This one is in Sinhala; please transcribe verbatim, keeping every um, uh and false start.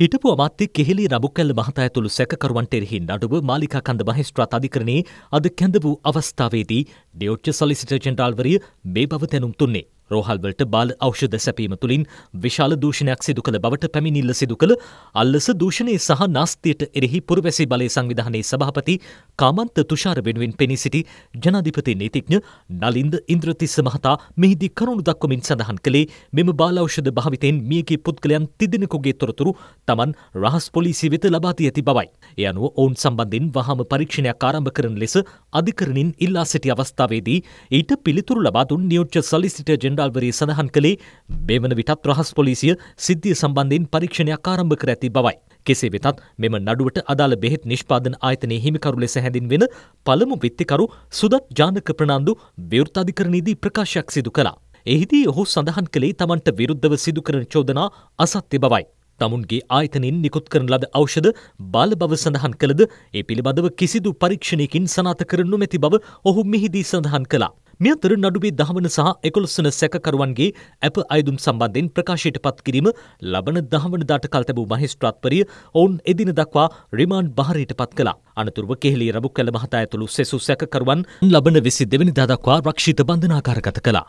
හිටපු අමාත්‍ය කෙහෙලි රඹුකැල්ල මහතා ඇතුළු සැකකරුවන්ට එරෙහි නඩුව මාලිකා කන්ද මහේස්ත්‍රාත් අධිකරණයේ අද කැඳ වූ අවස්ථාවේදී ඩියෝච්ච සොලිසිටර් ජෙනරාල්වරිය මේ බව දැනුම් දුන්නේ. රෝහල්වලට බාල ඖෂධ සැපීම තුළින් විශාල දූෂණයක් සිදු කළ බවට පැමිණිල්ල සිදු කළ අල්ලස දූෂණයේ සහ නාස්තියට එරෙහි පුරවැසි බලයේ සංවිධානයේ සභාපති කාමන්ත තුෂාර වෙනුවෙන් පෙනී සිටි ජනාධිපති නීතිඥ නලින්ද ඉන්ද්‍රතිස්ස මහතා මෙහිදී කරුණු දක්වමින් සඳහන් කළේ මෙම බාල ඖෂධ භාවිතයෙන් මියගිය පුද්ගලයන් තිදෙනෙකුගේ තොරතුරු තමන් රහස් පොලිසිය වෙත ලබා දී ඇති බවයි. ඒ අනුව ඔවුන් සම්බන්ධයෙන් වහාම පරීක්ෂණයක් ආරම්භ කරන ලෙස අධිකරණින් ඉල්ලා සිටි අවස්ථාවේදී ඊට පිළිතුරු ලබා දුන් නියෝජ්‍ය සොලිසිටර් ජෙනරාල්වරිය සඳහන් කළේ මෙවන විටත් රහස් පොලිසිය සිද්ධිය සම්බන්ධයෙන් පරීක්ෂණයක් ආරම්භ කර ඇති බවයි. කෙසේ වෙතත් මෙම නඩුවට අදාළ බෙහෙත් නිෂ්පාදන ආයතනයේ හිමිකරු ලෙස හැඳින්වෙන පළමු විත්තිකරු සුදත් ජානක ප්‍රනාන්දු විවෘත අධිකරණයේදී ප්‍රකාශයක් සිදු කළා. එහිදී ඔහු සඳහන් කළේ තමන්ට විරුද්ධව සිදු කරන චෝදනා අසත්‍ය බවයි. තමුන්ගේ ආයතනයෙන් නිකුත් කරන ලද ඖෂධ බාල බව සඳහන් කළද ඒ පිළිබඳව කිසිදු පරීක්ෂණයකින් සනාථ කර නොමැති බව ඔහු මෙහිදී සඳහන් කළා. මේ අතර නඩුවේ දහවන සහ එකොළොස් වන සැකකරුවන්ගේ ඇප අයදුම් සම්බන්ධයෙන් ප්‍රකාශයට පත් කිරීම ලබන දහවනදාට කල් තැබූ මහේස්ත්‍රාත්වරිය ඔවුන් එදින දක්වා රිමාන්ඩ් බහරයට පත් කළා. අනතුරුව කෙහෙලි රඹුකැල්ල මහතා ඇතුළු සෙසු සැකකරුවන් ලබන විසි දෙවනිදා දක්වා රක්ෂිත බන්ධනාගාරගත කළා.